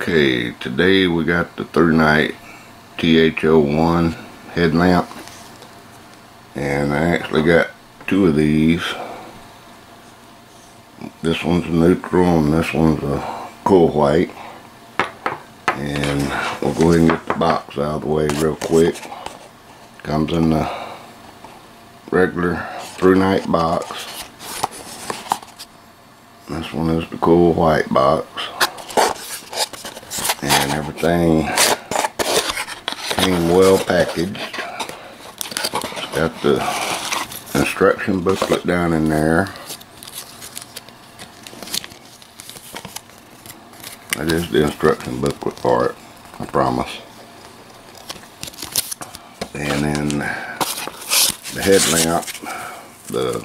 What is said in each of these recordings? Okay, today we got the ThruNite TH01 headlamp, and I actually got two of these. This one's a neutral and this one's a cool white, and we'll go ahead and get the box out of the way real quick. Comes in the regular ThruNite box. This one is the cool white box, and everything came well packaged. It's got the instruction booklet down in there. That is the instruction booklet for it, I promise. And then the headlamp, the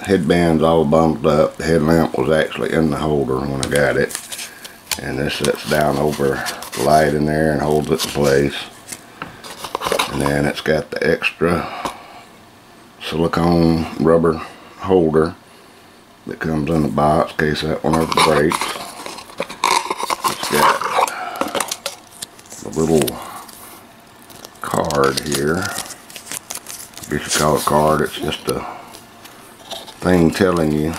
headband's all bundled up. The headlamp was actually in the holder when I got it, and this sits down over the light in there and holds it in place. And then it's got the extra silicone rubber holder that comes in the box in case that one ever breaks. It's got a little card here. I guess you should call it a card. It's just a thing telling you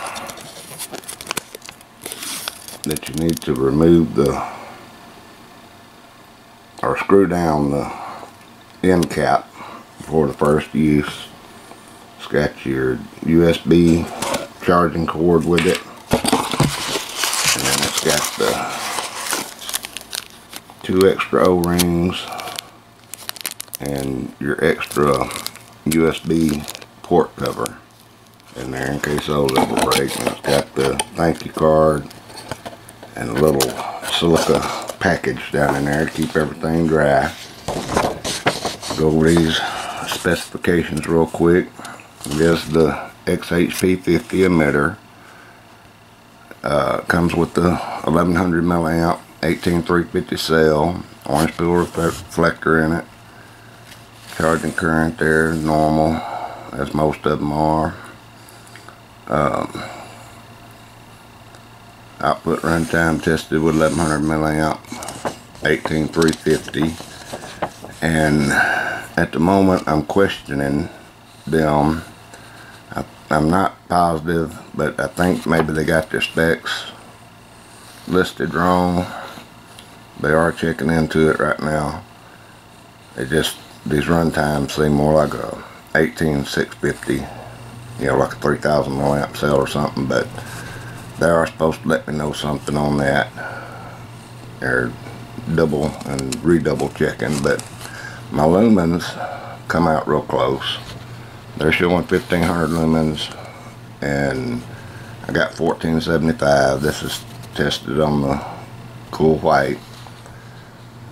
that you need to remove or screw down the end cap before the first use. It's got your USB charging cord with it, and then it's got the two extra O-rings and your extra USB port cover in there in case those ever break. And it's got the thank you card and a little silica package down in there to keep everything dry. Go over these specifications real quick. There's the XHP50 emitter. Comes with the 1100 milliamp 18350 cell, orange peel reflector in it, charging current there, normal, as most of them are. Output runtime tested with 1100 milliamp 18350, and at the moment I'm questioning them. I'm not positive, but I think maybe they got their specs listed wrong. They are checking into it right now. It just, these runtimes seem more like a 18650, you know, like a 3000 milliamp cell or something, but they are supposed to let me know something on that. They're double and redouble checking, but my lumens come out real close. They're showing 1500 lumens, and I got 1475. This is tested on the cool white.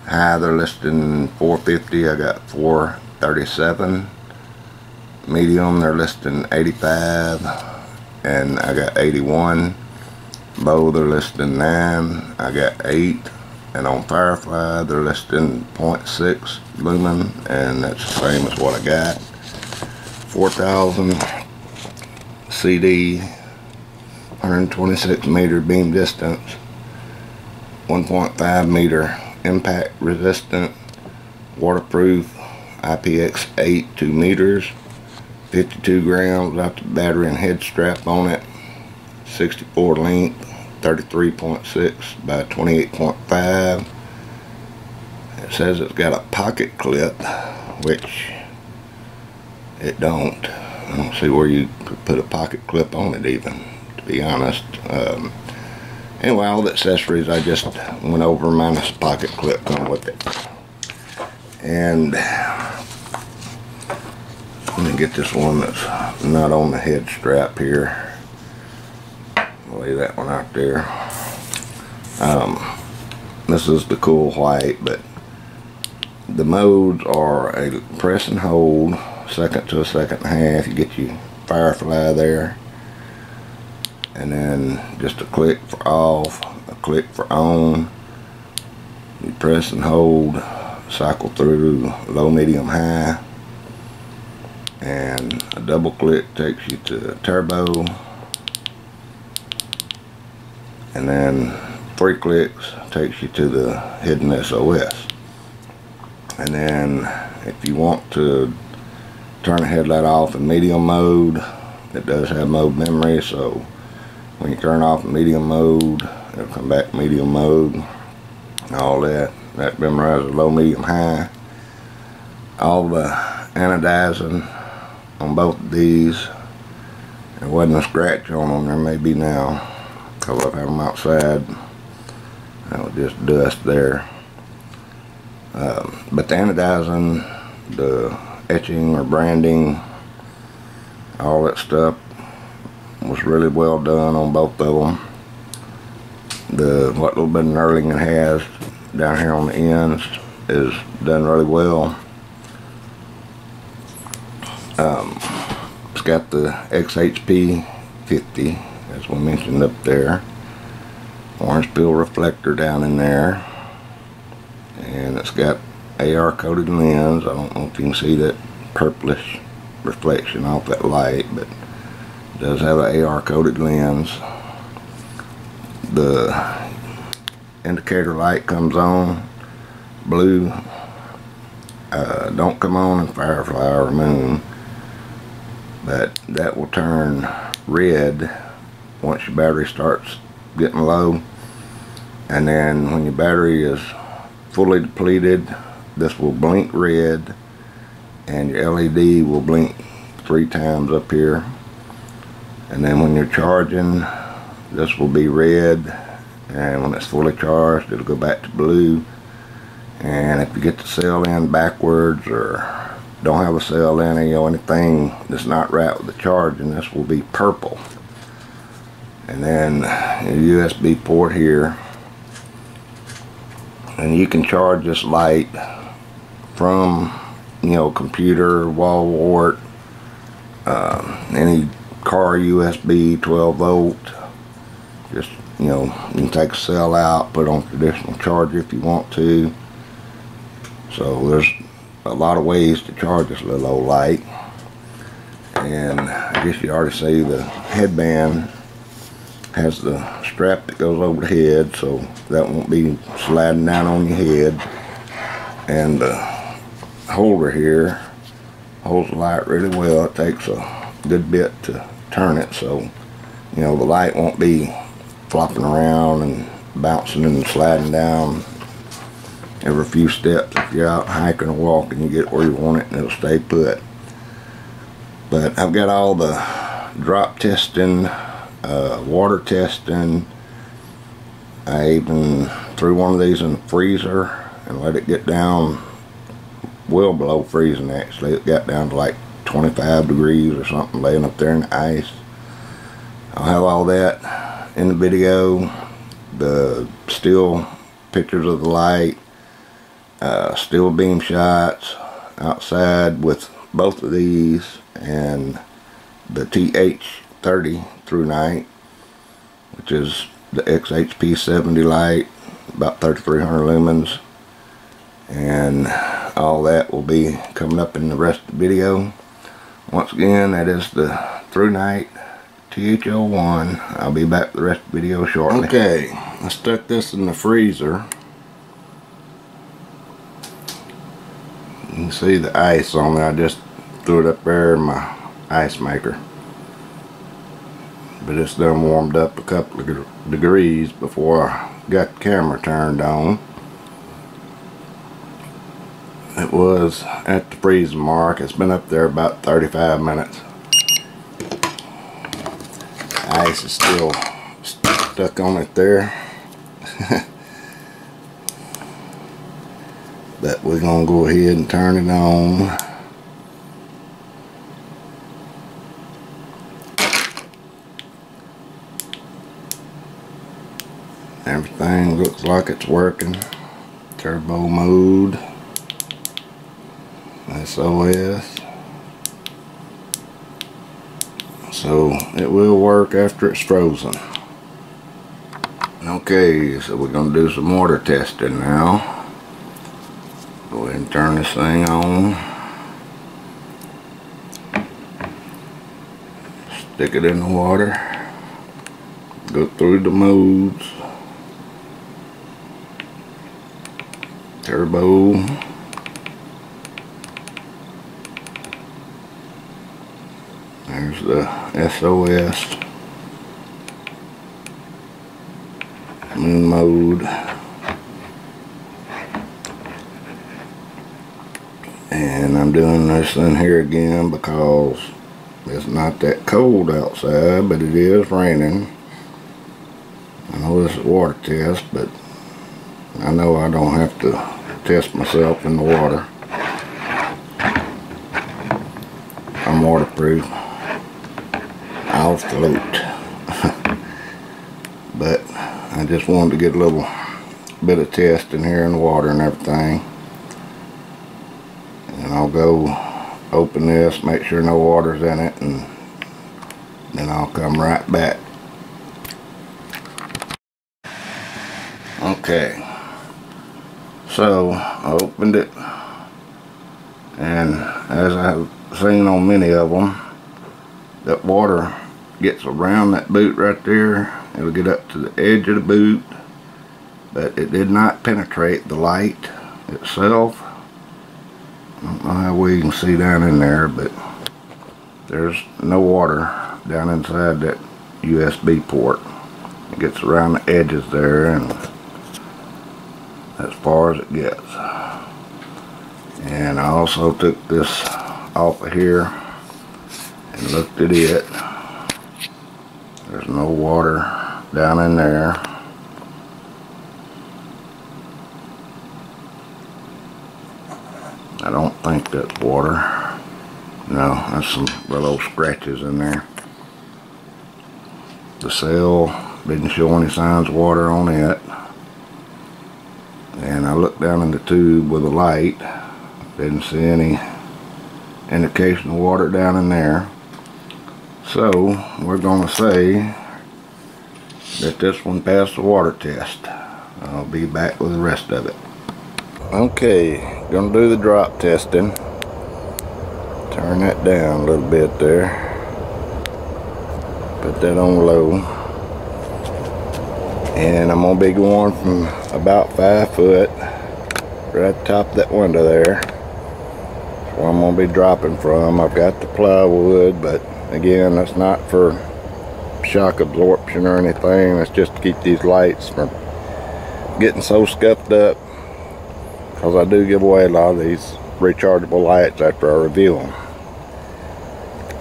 High, they're listing 450. I got 437. Medium, they're listing 85, and I got 81. Low, they're listing 9, I got 8, and on Firefly they're listing 0.6 lumen, and that's the same as what I got. 4000 CD, 126 meter beam distance, 1.5 meter impact resistant, waterproof, IPX8 2 meters, 52 grams without the battery and head strap on it, 64 length, 33.6 by 28.5. It says it's got a pocket clip, which it don't. I don't see where you could put a pocket clip on it even, to be honest. Anyway, all the accessories I just went over minus the pocket clip on with it. And let me get this one that's not on the head strap here. I'll leave that one out there. This is the cool white, but the modes are a press and hold, second to a second and a half. You get your Firefly there, and then just a click for off, a click for on. You press and hold, cycle through low, medium, high. And a double click takes you to turbo, and then 3 clicks takes you to the hidden SOS. And then if you want to turn the headlight off in medium mode, it does have mode memory, so when you turn off medium mode, it'll come back to medium mode and all that. That memorizes low, medium, high. All the anodizing on both of these. There wasn't a scratch on them. There may be now, because I've had them outside. That was just dust there. But the anodizing, the etching or branding, all that stuff was really well done on both of them. What little bit of knurling it has down here on the ends is done really well. It's got the XHP50, as we mentioned up there. Orange peel reflector down in there. And it's got AR coated lens. I don't know if you can see that purplish reflection off that light, but it does have an AR coated lens. The indicator light comes on blue. Don't come on in Firefly or Moon, but that will turn red once your battery starts getting low. And then when your battery is fully depleted, this will blink red, and your LED will blink 3 times up here. And then when you're charging, this will be red, and when it's fully charged, it'll go back to blue. And if you get the cell in backwards or don't have a cell in it, or anything that's not right with the charging, this will be purple. And then your USB port here, and you can charge this light from, you know, computer, wall wart, any car USB 12 volt. Just, you know, you can take a cell out, put on traditional charger if you want to. So there's a lot of ways to charge this little old light. And I guess you already see the headband has the strap that goes over the head, so that won't be sliding down on your head. And the holder here holds the light really well. It takes a good bit to turn it, so, you know, the light won't be flopping around and bouncing and sliding down every few steps. If you're out hiking or walking, you get where you want it and it'll stay put. But I've got all the drop testing, water testing. I even threw one of these in the freezer and let it get down well below freezing. Actually, it got down to like 25 degrees or something, laying up there in the ice. I'll have all that in the video, the still pictures of the light, still beam shots outside with both of these and the TH30 ThruNite, which is the XHP70 light, about 3300 lumens, and all that will be coming up in the rest of the video. Once again, that is the ThruNite TH01. I'll be back with the rest of the video shortly. Okay, I stuck this in the freezer. You can see the ice on it. I just threw it up there in my ice maker. But it's done warmed up a couple of degrees before I got the camera turned on. It was at the freezing mark. It's been up there about 35 minutes. Ice is still stuck on it there. But we're gonna go ahead and turn it on. Everything looks like it's working. Turbo mode, SOS. So it will work after it's frozen. Okay, so we're going to do some water testing now. Go ahead and turn this thing on. Stick it in the water. Go through the modes. turbo. There's the SOS. Moon mode. And I'm doing this in here again because it's not that cold outside, but it is raining. I know this is a water test, but I know I don't have to test myself in the water. I'm waterproof. I'll float. But I just wanted to get a little bit of test in here in the water and everything. And I'll go open this, make sure no water's in it, and then I'll come right back. Okay, so I opened it, and as I've seen on many of them, that water gets around that boot right there. It'll get up to the edge of the boot, but it did not penetrate the light itself. I don't know how well you can see down in there, but there's no water down inside that USB port. It gets around the edges there, and as far as it gets. And I also took this off of here and looked at it. There's no water down in there. I don't think that's water. No, that's some little scratches in there. The cell didn't show any signs of water on it. And I looked down in the tube with a light. Didn't see any indication of water down in there. So we're going to say that this one passed the water test. I'll be back with the rest of it. Okay, gonna do the drop testing. Turn that down a little bit there. Put that on low. And I'm gonna be going from about 5 foot right top of that window there. That's where I'm gonna be dropping from. I've got the plywood, but again, that's not for shock absorption or anything. That's just to keep these lights from getting so scuffed up. Because I do give away a lot of these rechargeable lights after I review them.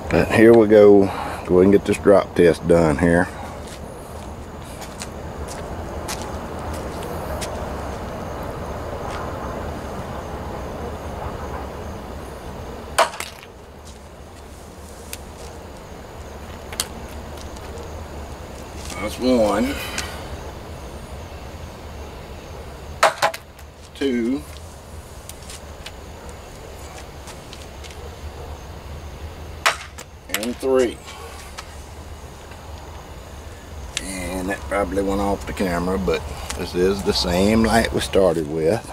But here we go. Go ahead and get this drop test done here. That's one. Two. And three. And that probably went off the camera, but this is the same light we started with.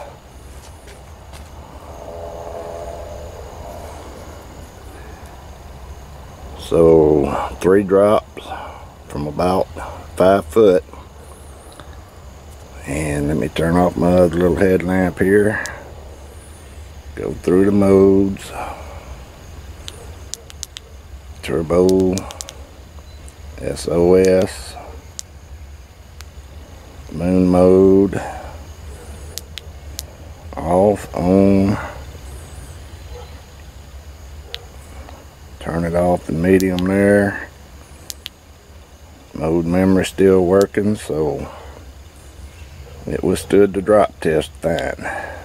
So 3 drops from about 5 foot. And let me turn off my other little headlamp here. Go through the modes. Turbo. SOS. Moon mode. Off, on. Turn it off in medium there. Mode memory still working, so it withstood the drop test fine. Hey!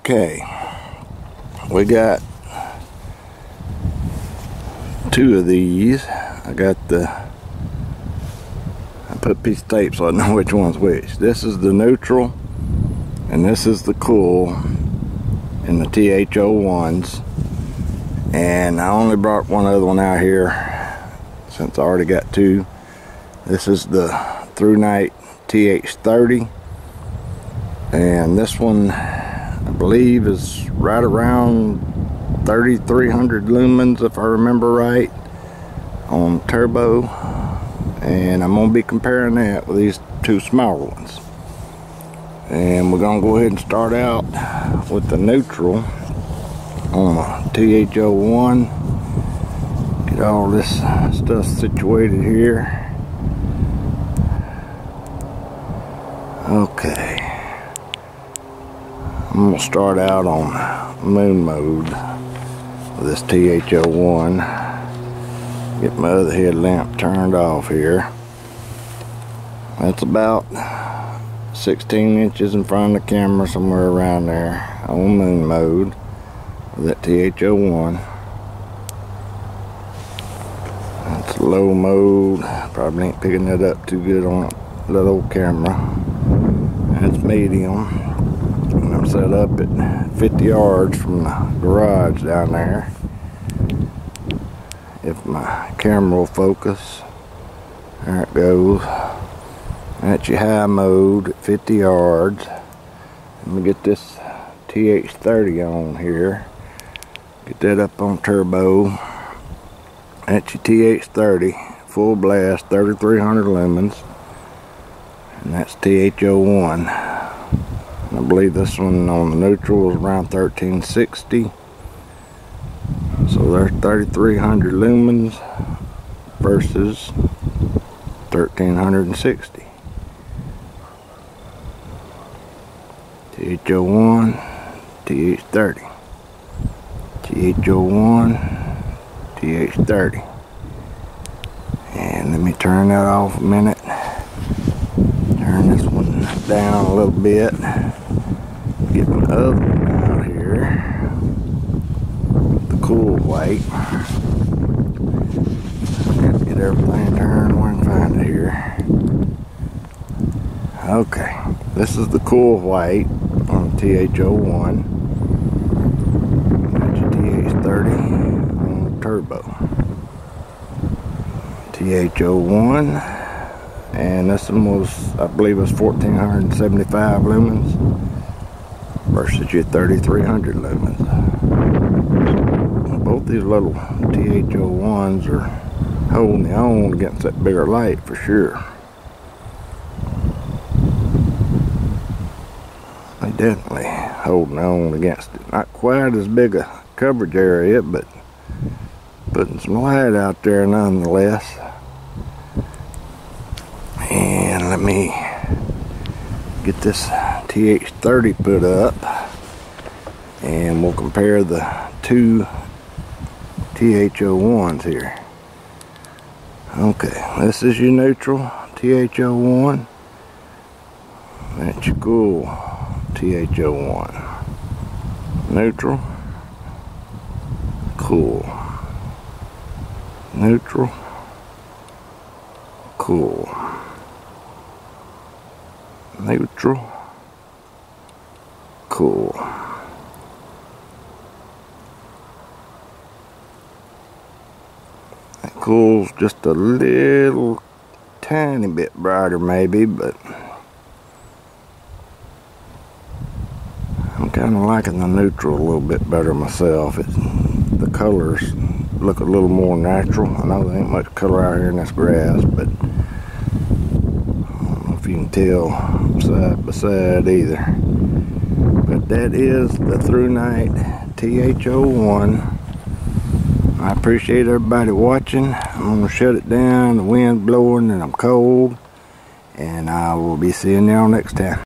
Okay, we got two of these. I put a piece of tape so I know which one's which. This is the neutral and this is the cool in the TH01s, and I only brought one other one out here since I already got two. This is the ThruNite TH30, and this one I believe is right around 3,300 lumens if I remember right on turbo, and I'm going to be comparing that with these two smaller ones. And we're going to go ahead and start out with the neutral on a TH01. Get all this stuff situated here. Okay, I'm going to start out on moon mode with this TH01. Get my other headlamp turned off here. That's about 16 inches in front of the camera, somewhere around there, on moon mode with that TH01. That's low mode. Probably ain't picking that up too good on that old camera. It's medium, and I'm set up at 50 yards from the garage down there. If my camera will focus, there it goes. That's your high mode at 50 yards. Let me get this TH30 on here. Get that up on turbo. That's your TH30, full blast, 3,300 lumens. And that's TH01. I believe this one on the neutral is around 1360. So there's 3,300 lumens versus 1,360. TH01, TH30. TH01, TH30. And let me turn that off a minute. This one down a little bit. Get my other one out here. The cool white. Gotta get everything turned where I can find it here. Okay, this is the cool white on TH01. That's your TH30 on turbo. TH01. And this one was, I believe, was 1,475 lumens versus your 3,300 lumens. Both these little TH01s are holding their own against that bigger light for sure. They definitely holding their own against it. Not quite as big a coverage area, but putting some light out there nonetheless. And let me get this TH30 put up, and we'll compare the two TH01s here. Okay, this is your neutral TH01. That's your cool TH01. Neutral. Cool. Neutral. Cool. Neutral. Cool. That cool's just a little tiny bit brighter maybe, but I'm kind of liking the neutral a little bit better myself. The colors look a little more natural. I know there ain't much color out here in this grass, but you can tell side by side either. But that is the ThruNite TH01. I appreciate everybody watching. I'm gonna shut it down. The wind blowing and I'm cold, and I will be seeing y'all next time.